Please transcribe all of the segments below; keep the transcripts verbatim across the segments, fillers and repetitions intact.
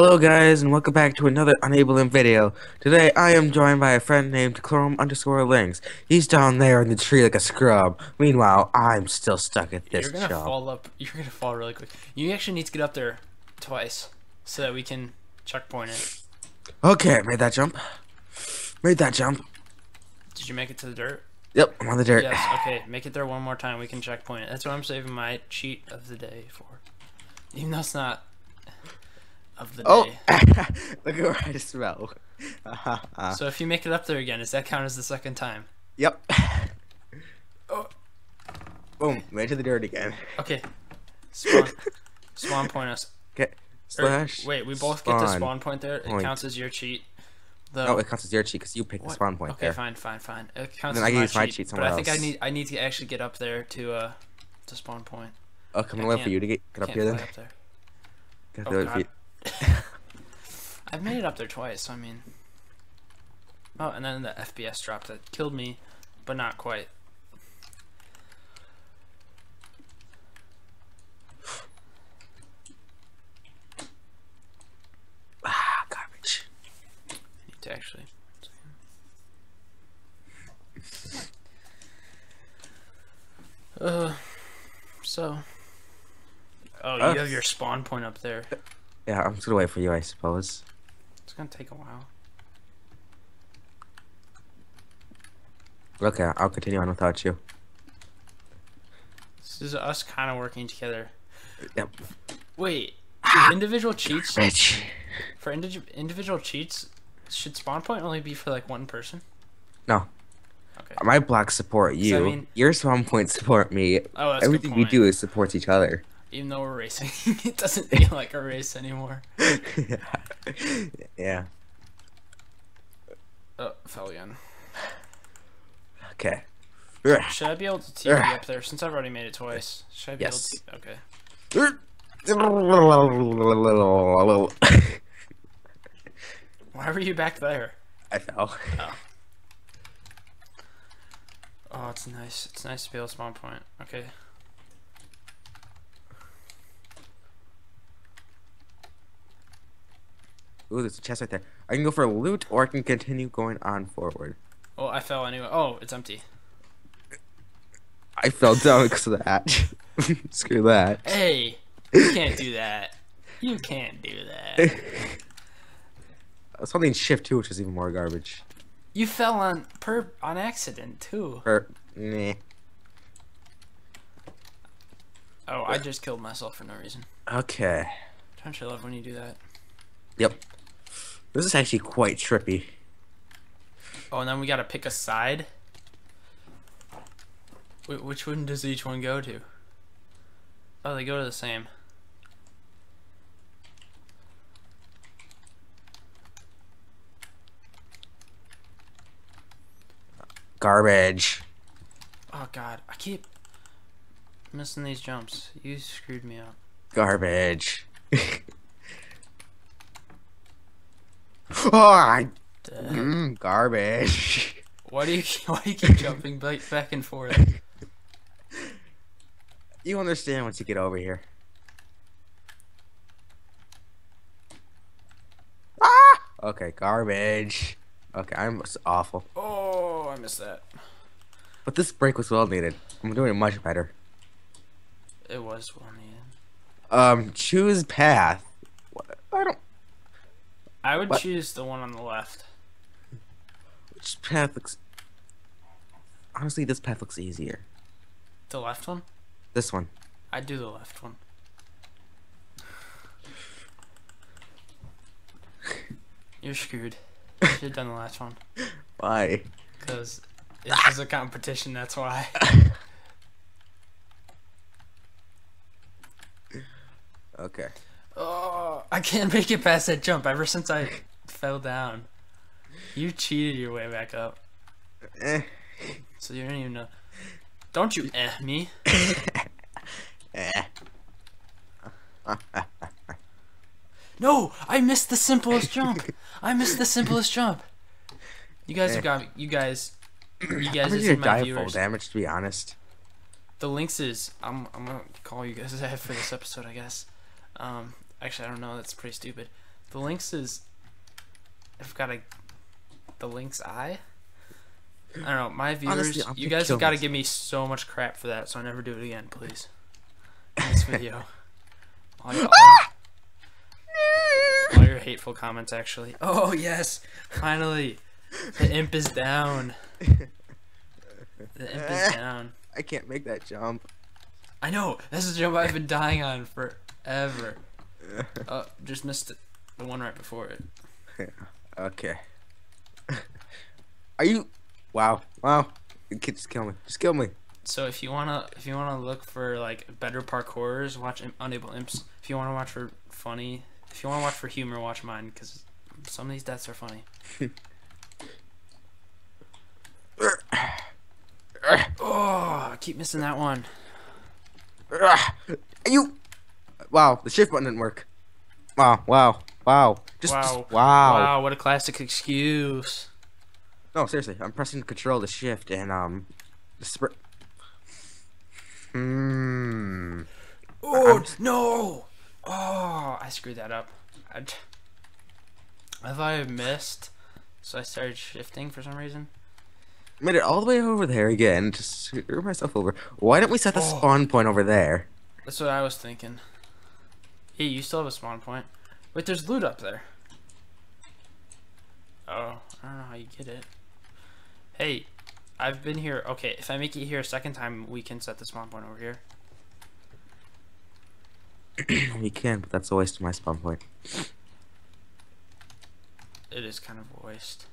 Hello guys, and welcome back to another Unabling video. Today I am joined by a friend named Chrome underscore Lynx. He's down there in the tree like a scrub. Meanwhile, I'm still stuck at this job. You're gonna job. fall up. You're gonna fall really quick. You actually need to get up there twice so that we can checkpoint it. Okay, made that jump. Made that jump. Did you make it to the dirt? Yep, I'm on the dirt. Yes, okay, make it there one more time. We can checkpoint it. That's what I'm saving my cheat of the day for. Even though it's not of the oh. day. Look at where I smell. So if you make it up there again, does that count as the second time? Yep. Oh. Boom, right to the dirt again. Okay. Spawn. Spawn point us. Okay. Slash. Or, wait, we both spawn. Get the spawn point there. It point. counts as your cheat. The... No, it counts as your cheat because you picked what? the spawn point okay, there. Okay, fine, fine, fine. It counts and then as I can my use cheat, my cheat somewhere but else. I think I need I need to actually get up there to uh to spawn point. Oh, come on, wait for you to get get up here then. Up there. Got oh, God. I've made it up there twice, so I mean. Oh, and then the F P S drop that killed me, but not quite. Ah, garbage. I need to actually. Uh, so. Oh, you uh, have your spawn point up there. Yeah, I'm just gonna wait for you, I suppose. It's gonna take a while. Okay, I'll continue on without you. This is us kind of working together. Yep. Wait, ah, individual cheats. Bitch. For indi individual cheats, should spawn point only be for like one person? No. Okay. My blocks support you. I mean, your spawn point support me. Oh, that's Everything a good point. we do is supports each other. Even though we're racing, it doesn't feel like a race anymore. Yeah. Yeah. Oh, fell again. Okay. Should I be able to T P up there since I've already made it twice? Should I be yes. able to? Okay. Why were you back there? I fell. Oh. Oh, it's nice. It's nice to be able to spawn point. Okay. Ooh, there's a chest right there. I can go for a loot, or I can continue going on forward. Oh, I fell anyway. Oh, it's empty. I fell down because of that. Screw that. Hey, you can't do that. You can't do that. Something shift too, which is even more garbage. You fell on per on accident too. Per meh. Oh, I just killed myself for no reason. Okay. Don't you love when you do that? Yep. This is actually quite trippy. Oh, and then we gotta pick a side. Wait, which one does each one go to? Oh, they go to the same. Garbage. Oh God, I keep missing these jumps. You screwed me up. Garbage. Oh, I, mm, garbage. Why do you why do you keep jumping back back and forth? You understand once you get over here. Ah! Okay, garbage. Okay, I'm awful. Oh, I missed that. But this break was well needed. I'm doing much better. It was well needed. Um, choose path. What? I don't. I would what? choose the one on the left. Which path looks... Honestly, this path looks easier. The left one? This one. I'd do the left one. You're screwed. You should have done the last one. Why? Because it was a competition, that's why. Okay. Oh, I can't make it past that jump ever since I fell down. You cheated your way back up. Eh. So you don't even know. Don't you eh me? Eh. No, I missed the simplest jump. I missed the simplest jump. You guys eh. have got me. You guys. You guys are my viewers. Full damage, to be honest. The lynxes. I'm. I'm gonna call you guys ahead for this episode, I guess. Um. Actually, I don't know. That's pretty stupid. The lynx is... I've got a... The lynx eye? I don't know. My viewers, honestly, you guys have got to give me so much crap for that, so I never do it again, please. In this video. All your, all, all your hateful comments, actually. Oh, yes! Finally! The imp is down. The imp is down. I can't make that jump. I know! This is a jump I've been dying on forever. Oh, just missed it. The one right before it. Okay. Are you... Wow. Wow. Just kill me. Just kill me. So if you wanna if you wanna look for like better parkours, watch Unable Imps. If you wanna watch for funny, if you wanna watch for humor, watch mine, because some of these deaths are funny. Oh, I keep missing that one. Are you... Wow, the shift button didn't work. Wow, wow, wow. Just, wow. Just, wow. Wow, what a classic excuse. No, seriously, I'm pressing control to shift and um the sprint. Hmm. Oh no! Oh, I screwed that up. I, I thought I missed, so I started shifting for some reason. Made it all the way over there again. Just screw myself over. Why don't we set the oh. spawn point over there? That's what I was thinking. Hey, you still have a spawn point. Wait, there's loot up there. Oh, I don't know how you get it. Hey, I've been here. Okay, if I make it here a second time, we can set the spawn point over here. We can, but that's a waste of my spawn point. It is kind of a waste.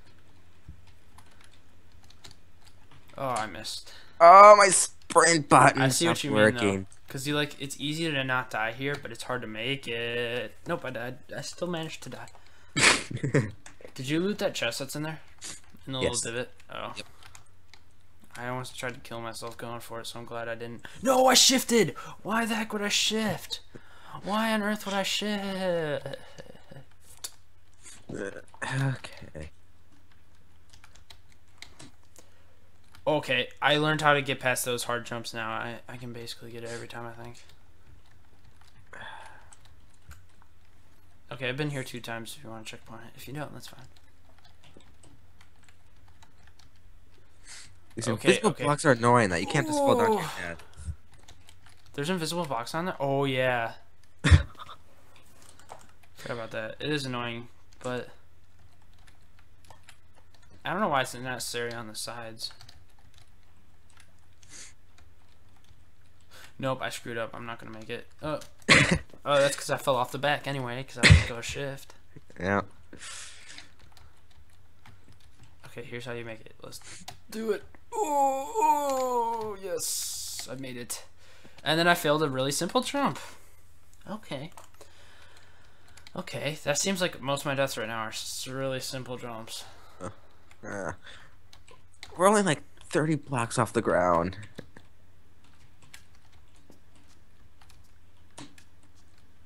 Oh, I missed. Oh, my sprint button. I see what you mean, though. Because you like, it's easier to not die here, but it's hard to make it. Nope, I died. I still managed to die. Did you loot that chest that's in there? In the yes. little divot? Oh. Yep. I almost tried to kill myself going for it, so I'm glad I didn't. No, I shifted! Why the heck would I shift? Why on earth would I shift? Okay. Okay, I learned how to get past those hard jumps now. I, I can basically get it every time, I think. Okay, I've been here two times if you want to checkpoint it. If you don't, that's fine. These okay, invisible okay. blocks are annoying that you can't just fall down your head. There's invisible blocks on there? Oh, yeah. Forgot about that. It is annoying, but... I don't know why it's necessary on the sides. Nope, I screwed up. I'm not going to make it. Oh. Oh, that's because I fell off the back anyway, because I had to go shift. Yeah. Okay, here's how you make it. Let's do it. Oh, oh, yes. I made it. And then I failed a really simple jump. Okay. Okay, that seems like most of my deaths right now are really simple jumps. Uh, uh, we're only like thirty blocks off the ground.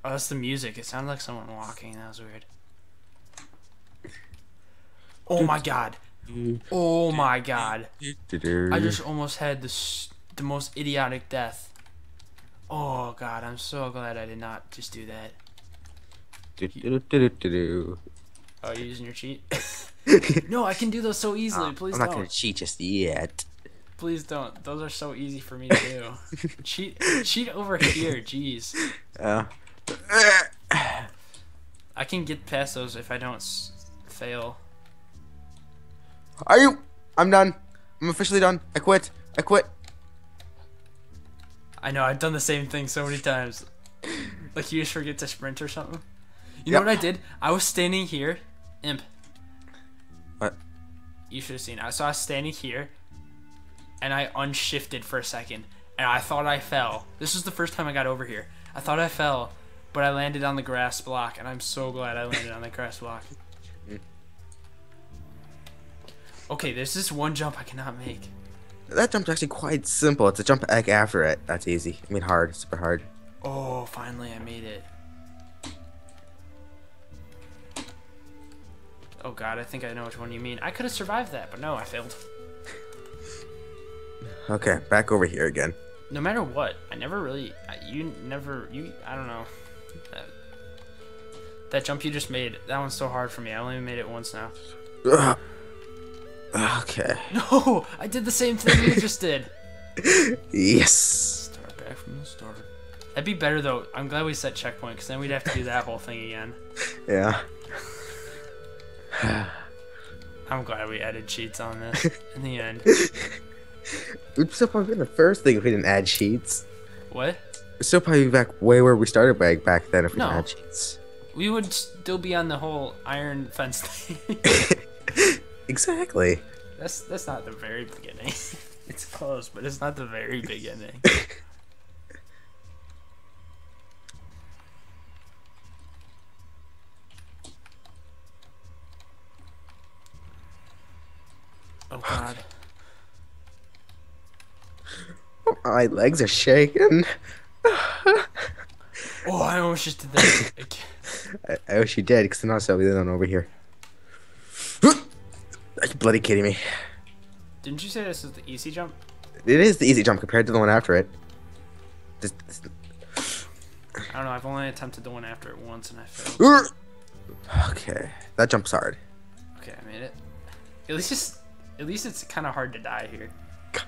Oh, that's the music. It sounded like someone walking. That was weird. Oh my god. Oh my god. I just almost had this, the most idiotic death. Oh god, I'm so glad I did not just do that. Oh, you're using your cheat? No, I can do those so easily. Please don't. I'm not going to cheat just yet. Please don't. Those are so easy for me to do. cheat, cheat over here. Jeez. Uh. I can get past those if I don't s fail. Are you? I'm done. I'm officially done. I quit. I quit. I know. I've done the same thing so many times. Like you just forget to sprint or something. You yep. know what I did? I was standing here, imp. What? You should have seen. I so I was standing here, and I unshifted for a second, and I thought I fell. This was the first time I got over here. I thought I fell. But I landed on the grass block, and I'm so glad I landed on the grass block. Okay, there's this one jump I cannot make. That jump's actually quite simple. It's a jump egg after it. That's easy. I mean, hard. Super hard. Oh, finally I made it. Oh, God, I think I know which one you mean. I could have survived that, but no, I failed. Okay, back over here again. No matter what, I never really... I, you never... you. I don't know. That jump you just made, that one's so hard for me. I only made it once now. Ugh. Okay. No! I did the same thing you just did. Yes. Start back from the start. That'd be better, though. I'm glad we set checkpoint, because then we'd have to do that whole thing again. Yeah. I'm glad we added cheats on this in the end. We'd still probably be the first thing if we didn't add cheats. What? We'd still probably be back way where we started back back then if we no. didn't add cheats. We would still be on the whole iron fence thing. Exactly. That's that's not the very beginning. It's close, but it's not the very beginning. Oh God. My legs are shaking. Oh, I almost just did that. I, I wish you did, because then I'll sell you over here. Are you bloody kidding me? Didn't you say this is the easy jump? It is the easy jump compared to the one after it. This, this. I don't know, I've only attempted the one after it once and I failed. Okay, that jump's hard. Okay, I made it. At least it's, at least it's kind of hard to die here.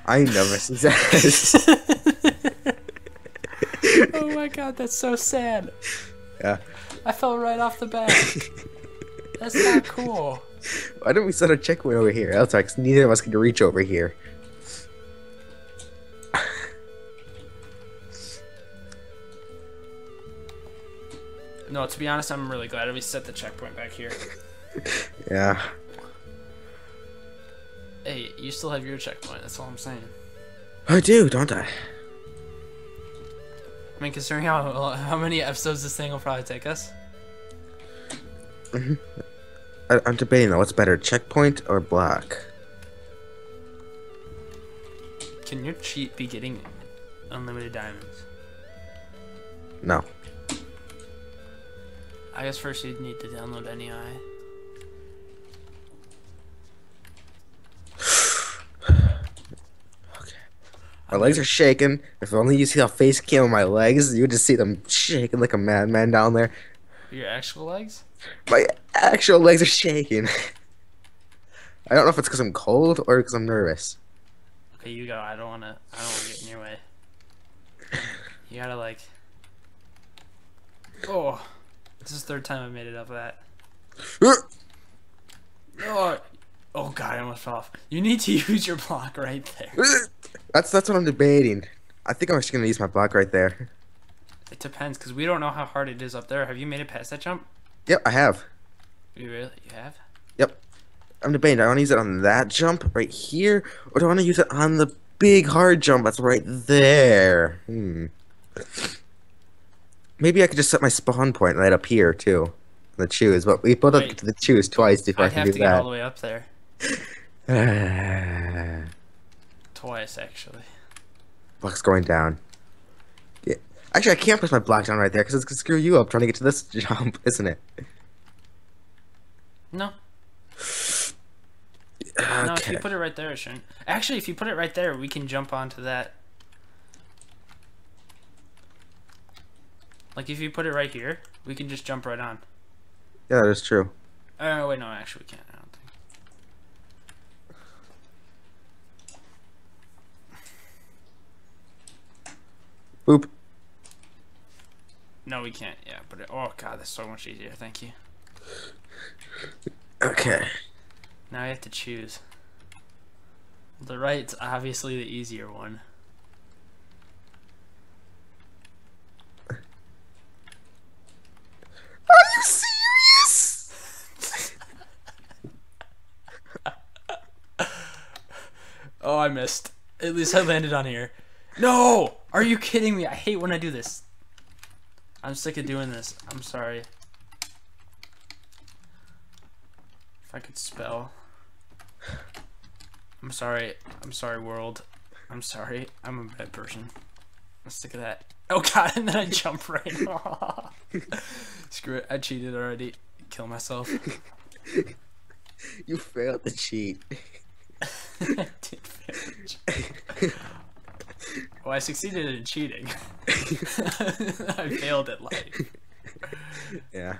I know, that. Oh my God, that's so sad. Yeah. I fell right off the bat. That's not cool. Why don't we set a checkpoint over here? That's like neither of us can reach over here. No, to be honest, I'm really glad we set the checkpoint back here. Yeah. Hey, you still have your checkpoint, that's all I'm saying. I do, don't I? I mean, considering how, how many episodes this thing will probably take us. Mm-hmm. I, I'm debating though, what's better, checkpoint or block? Can your cheat be getting unlimited diamonds? No. I guess first you'd need to download N E I. My legs are shaking. If only you see how face cam on my legs, you would just see them shaking like a madman down there. Your actual legs? My actual legs are shaking. I don't know if it's because I'm cold or because I'm nervous. Okay, you go. I don't wanna. I don't wanna get in your way. You gotta like. Oh, this is the third time I made it up that. Oh. Oh God, I almost fell off. You need to use your block right there. That's that's what I'm debating. I think I'm actually gonna use my block right there. It depends, cause we don't know how hard it is up there. Have you made it past that jump? Yep, I have. You really? You have? Yep. I'm debating. Do I want to use it on that jump right here, or do I want to use it on the big hard jump that's right there? Hmm. Maybe I could just set my spawn point right up here too. The choose, but we put up the choose twice before I, I can do that. I have to get all the way up there. Twice, actually. Block's going down. Yeah. Actually, I can't push my block down right there because it's gonna screw you up trying to get to this jump, isn't it? No. Okay. No, if you put it right there, it shouldn't. Actually, if you put it right there, we can jump onto that. Like, if you put it right here, we can just jump right on. Yeah, that's true. Oh, uh, wait, no, actually, we can't. I don't think. Boop. No, we can't. Yeah, but it, oh God, that's so much easier. Thank you. Okay. Now I have to choose. The right's obviously the easier one. Are you serious? Oh, I missed. At least I landed on here. No! Are you kidding me? I hate when I do this. I'm sick of doing this. I'm sorry. If I could spell. I'm sorry. I'm sorry, world. I'm sorry. I'm a bad person. I'm sick of that. Oh God, and then I jump right off. Screw it. I cheated already. Kill myself. You failed to cheat. I did fail to cheat. Well, I succeeded in cheating. I failed at life. Yeah.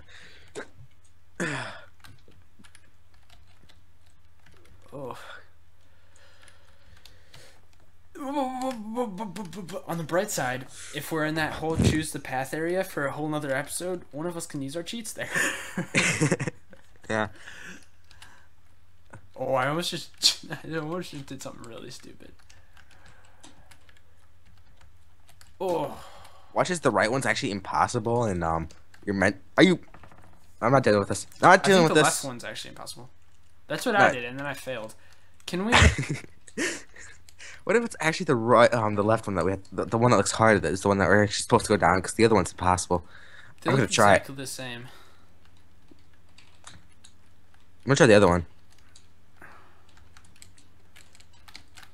but, but on the bright side, if we're in that whole choose the path area for a whole nother episode, one of us can use our cheats there. Yeah. Oh, I almost just I almost just did something really stupid. Oh. Watch this. The right one's actually impossible, and um, you're meant. Are you? I'm not dealing with this. I'm not dealing with this. I think the left one's actually impossible. That's what I did, and then I failed. Can we? What if it's actually the right, um, the left one that we have, the, the one that looks harder, that is the one that we're actually supposed to go down, because the other one's impossible. They I'm look gonna try exactly it. the same. I'm gonna try the other one.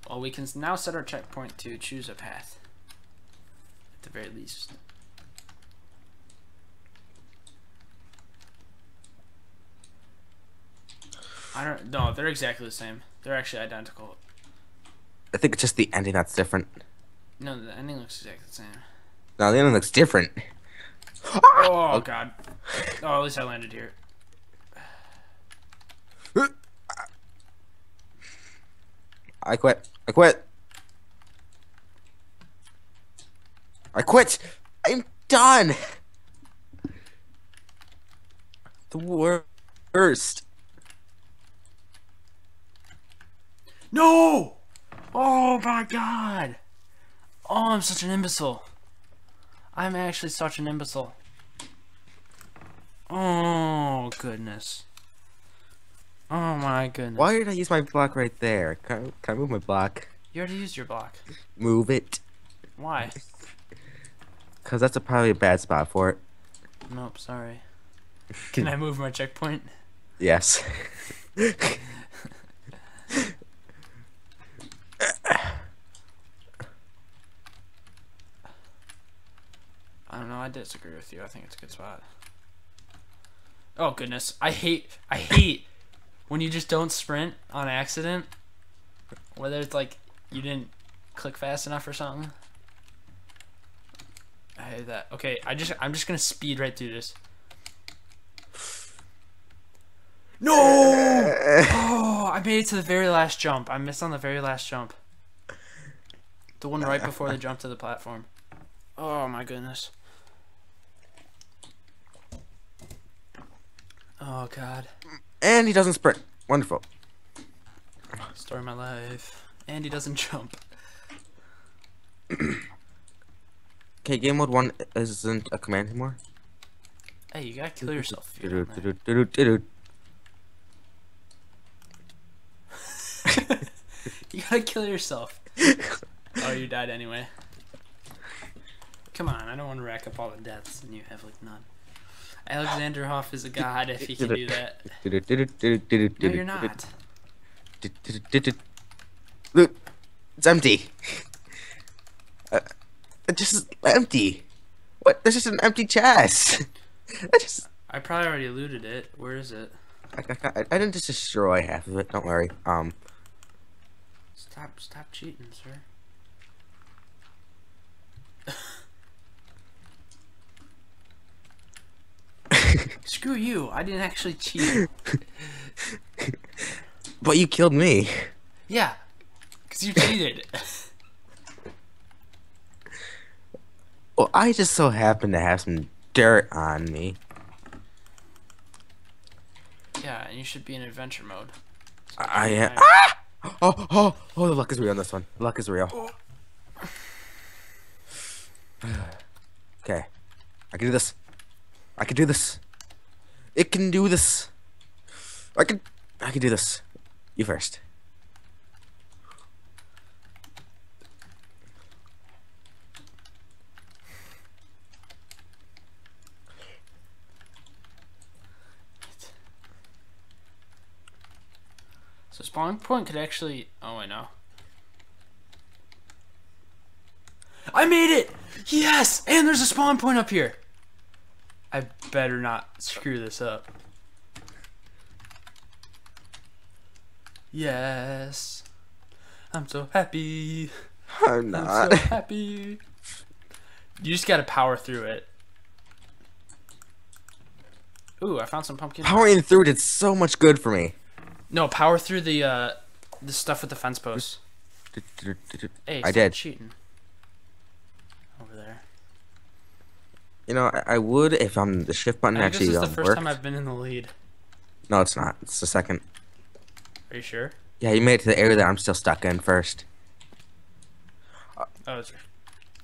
Well, we can now set our checkpoint to choose a path. At the very least. I don't. No, they're exactly the same. They're actually identical. I think it's just the ending that's different. No, the ending looks exactly the same. No, the ending looks different. Oh, okay. God. Oh, at least I landed here. I quit. I quit. I quit. I'm done. The worst. No! Oh my God! Oh, I'm such an imbecile. I'm actually such an imbecile. Oh goodness. Oh my goodness. Why did I use my block right there? Can I, can I move my block? You already used your block. Move it. Why? Because that's a, probably a bad spot for it. Nope, sorry. Can I move my checkpoint? Yes. I don't know, I disagree with you. I think it's a good spot. Oh goodness. I hate I hate when you just don't sprint on accident. Whether it's like you didn't click fast enough or something. I hate that. Okay, I just I'm just gonna speed right through this. No! Oh, I made it to the very last jump. I missed on the very last jump. The one right before the jump to the platform. Oh my goodness. Oh God. And he doesn't sprint. Wonderful. Story of my life. And he doesn't jump. Okay, game mode one isn't a command anymore. Hey, you gotta kill yourself. You gotta kill yourself. Oh, you died anyway. Come on, I don't want to rack up all the deaths and you have like none. Alexander Hoff is a god if he can do that. No, you're not. Look, it's empty. Uh, it's just empty. What? There's just an empty chest. I just. I probably already looted it. Where is it? I, I, I didn't just destroy half of it. Don't worry. Um. Stop! Stop cheating, sir. Screw you, I didn't actually cheat. But you killed me. Yeah, because you cheated. Well, I just so happened to have some dirt on me. Yeah, and you should be in adventure mode. So I am. Ah! Oh, oh, oh, the luck is real on this one. The luck is real. Oh. Okay, I can do this. I can do this. It can do this. I can. I can do this. You first. So spawn point could actually. Oh, I know. I made it. Yes, and there's a spawn point up here. I better not screw this up. Yes. I'm so happy. I'm not. I'm so happy. You just gotta power through it. Ooh, I found some pumpkin. Powering through it did so much good for me. No, power through the uh the stuff with the fence posts. Hey, I did. Cheating. there. You know, I, I would if I'm the shift button I think actually. This is the first work. time I've been in the lead. No, it's not. It's the second. Are you sure? Yeah, you made it to the area that I'm still stuck in first. Uh, oh, that's right.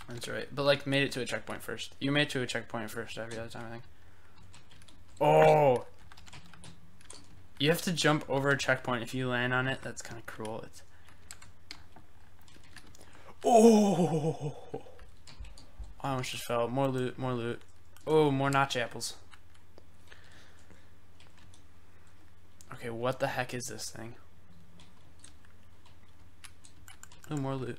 That's right. But like, made it to a checkpoint first. You made it to a checkpoint first every other time, I think. Oh. You have to jump over a checkpoint. If you land on it, that's kind of cruel. It's. Oh. I almost just fell. More loot. More loot. Oh, more notch apples. Okay, what the heck is this thing? Oh, more loot.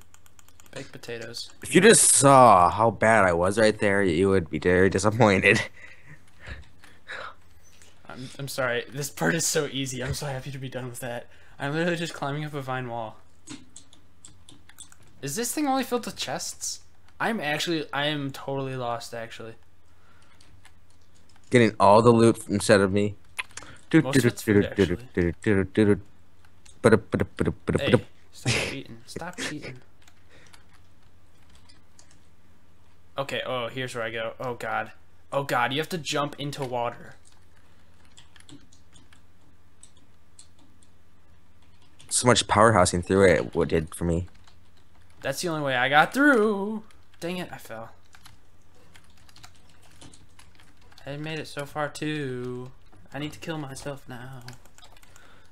Baked potatoes. If you just saw how bad I was right there, you would be very disappointed. I'm, I'm sorry. This part is so easy. I'm so happy to be done with that. I'm literally just climbing up a vine wall. Is this thing only filled with chests? I'm actually... I am totally lost, actually. Getting all the loot instead of me. Most of it's food, actually. Hey, stop cheating. Stop cheating. Okay, oh, here's where I go. Oh, God. Oh, God, you have to jump into water. So much powerhousing through it, what did for me. That's the only way I got through. Dang it, I fell. I made it so far, too. I need to kill myself now.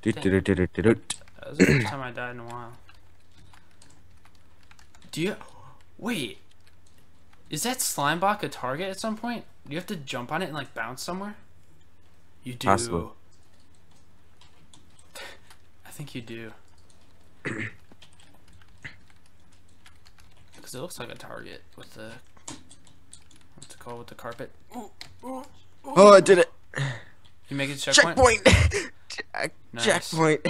Dang. That was the first time I died in a while. Do you... Wait. Is that slime block a target at some point? Do you have to jump on it and like bounce somewhere? You do. Possibly. I think you do. Because it looks like a target with the what's it called with the carpet. Ooh, ooh, ooh. Oh, I did it! You make it to checkpoint. Checkpoint. Nice. Checkpoint.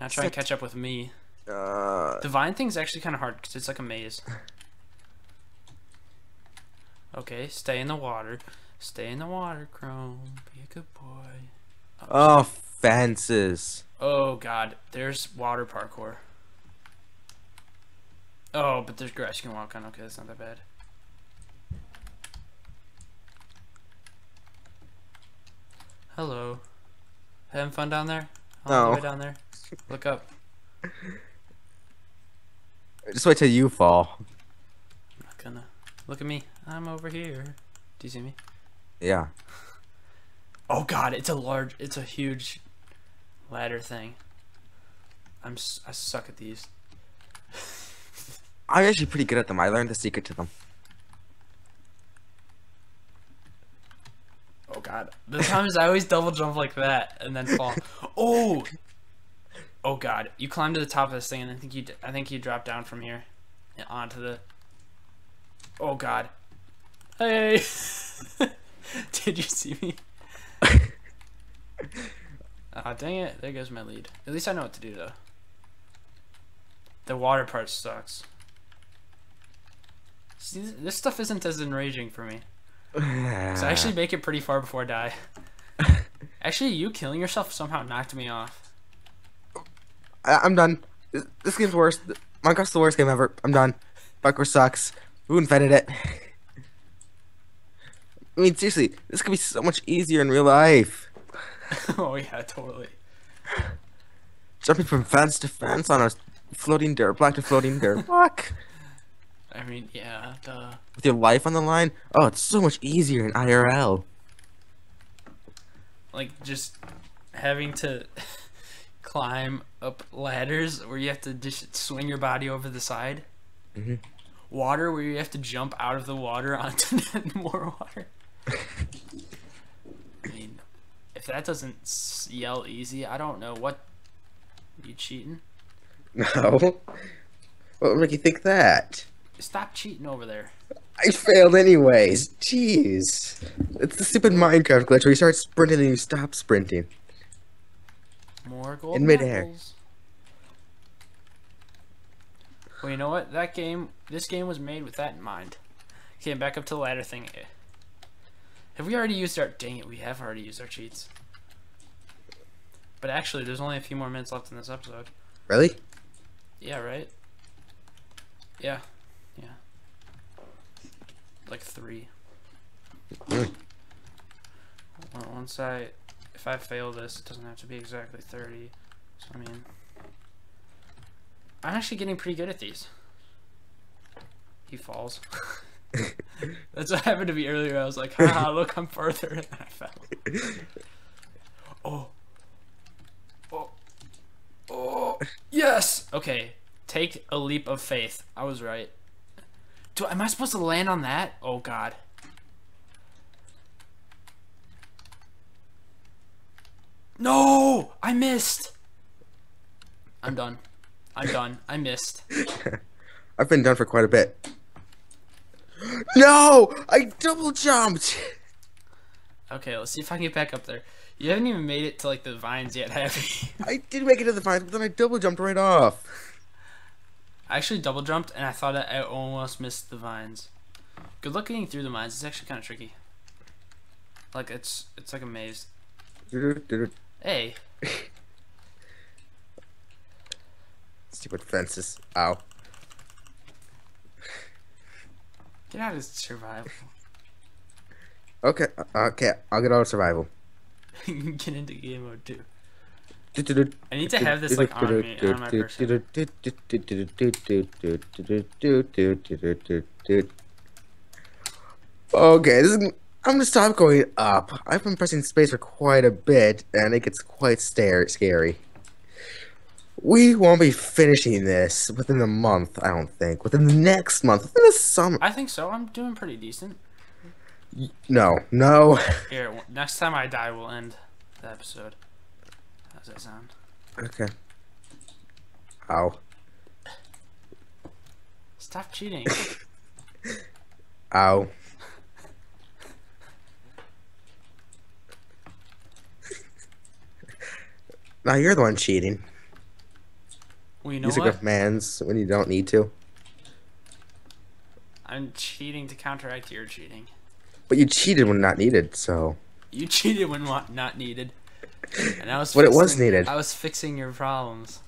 Now try and catch up with me. Uh... The vine thing's actually kind of hard because it's like a maze. Okay, stay in the water. Stay in the water, Chrome. Be a good boy. Oh, oh fences. Oh, God. There's water parkour. Oh, but there's grass you can walk on. Okay, that's not that bad. Hello. Having fun down there? All no. The way down there? Look up. Just wait till you fall. I'm not gonna. Look at me. I'm over here. Do you see me? Yeah. Oh God, it's a large, it's a huge ladder thing. I'm, I suck at these. I'm actually pretty good at them. I learned the secret to them. Oh God. The times I always double jump like that and then fall. Oh. Oh God. You climbed to the top of this thing and I think you, I think you dropped down from here and onto the. Oh God. Hey. Did you see me? Ah, oh, dang it. There goes my lead. At least I know what to do, though. The water part sucks. See, this stuff isn't as enraging for me. So I actually make it pretty far before I die. Actually, you killing yourself somehow knocked me off. I I'm done. This, this game's worse. Minecraft's the worst game ever. I'm done. Minecraft sucks. Who invented it? I mean, seriously, this could be so much easier in real life. Oh, yeah, totally. Jumping from fence to fence on a floating dirt block to floating dirt block. I mean, yeah, duh. With your life on the line? Oh, it's so much easier in I R L. Like, just having to climb up ladders where you have to just swing your body over the side. Mm-hmm. Water where you have to jump out of the water onto more water. I mean, if that doesn't yell easy, I don't know what. You cheating? No. What would you think that? Stop cheating over there. I failed anyways. Jeez. It's the stupid Minecraft glitch where you start sprinting and you stop sprinting. More gold in midair. Apples. Well, you know what? That game, this game was made with that in mind. Okay, back up to the ladder thing. Have we already used our... Dang it, we have already used our cheats. But actually, there's only a few more minutes left in this episode. Really? Yeah, right? Yeah. Yeah. like three. Once I, if I fail this, it doesn't have to be exactly thirty. So I mean, I'm actually getting pretty good at these. He falls. That's what happened to me earlier. I was like, haha, look, I'm further, and I fell. Oh. Oh. Oh. Yes! Okay. Take a leap of faith. I was right. Do, am I supposed to land on that? Oh, God. No! I missed! I'm done. I'm done. I missed. I've been done for quite a bit. No! I double jumped! Okay, let's see if I can get back up there. You haven't even made it to, like, the vines yet, have you? I did make it to the vines, but then I double jumped right off. I actually double jumped, and I thought I almost missed the vines. Good luck getting through the vines. It's actually kind of tricky. Like, it's it's like a maze. Hey. Stupid fences. Ow. Get out of survival. Okay, okay, I'll get out of survival. You can get into game mode too. I need to have this like on me, on my person. Okay, this is, I'm gonna stop going up. I've been pressing space for quite a bit, and it gets quite stare scary. We won't be finishing this within a month, I don't think. Within the next month, within the summer. I think so. I'm doing pretty decent. No, no. Here, next time I die, we'll end the episode. How's that sound? Okay. Ow. Stop cheating. Ow. Now you're the one cheating. Well, you know what? Use commands when you don't need to. I'm cheating to counteract your cheating. But you cheated when not needed, so. You cheated when not needed. And I was but fixing, it was needed. I was fixing your problems.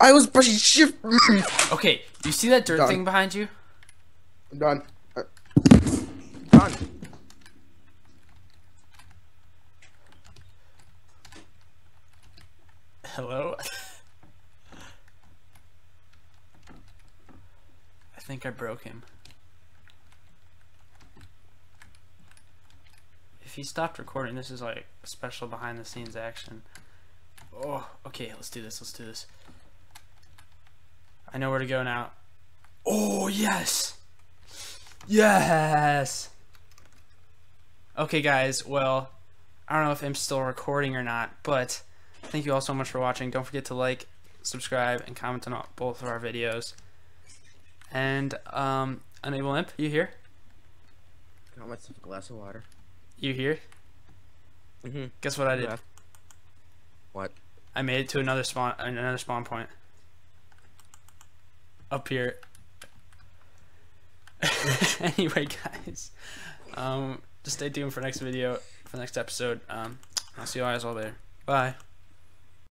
I was brushing shift. Okay, you see that dirt done. Thing behind you? I'm done. I'm done. Hello? I think I broke him. If he stopped recording, this is like a special behind the scenes action. Oh, okay, let's do this, let's do this. I know where to go now. Oh, yes! Yes! Okay, guys, well, I don't know if I'm still recording or not, but thank you all so much for watching. Don't forget to like, subscribe, and comment on both of our videos. And, um, Unable Imp, you here? I got myself a glass of water. You here? Mm-hmm. Guess what I did? Yeah. What? I made it to another spawn, another spawn point. Up here. Anyway, guys, um, just stay tuned for next video, for next episode. Um, I'll see you guys all later. Bye.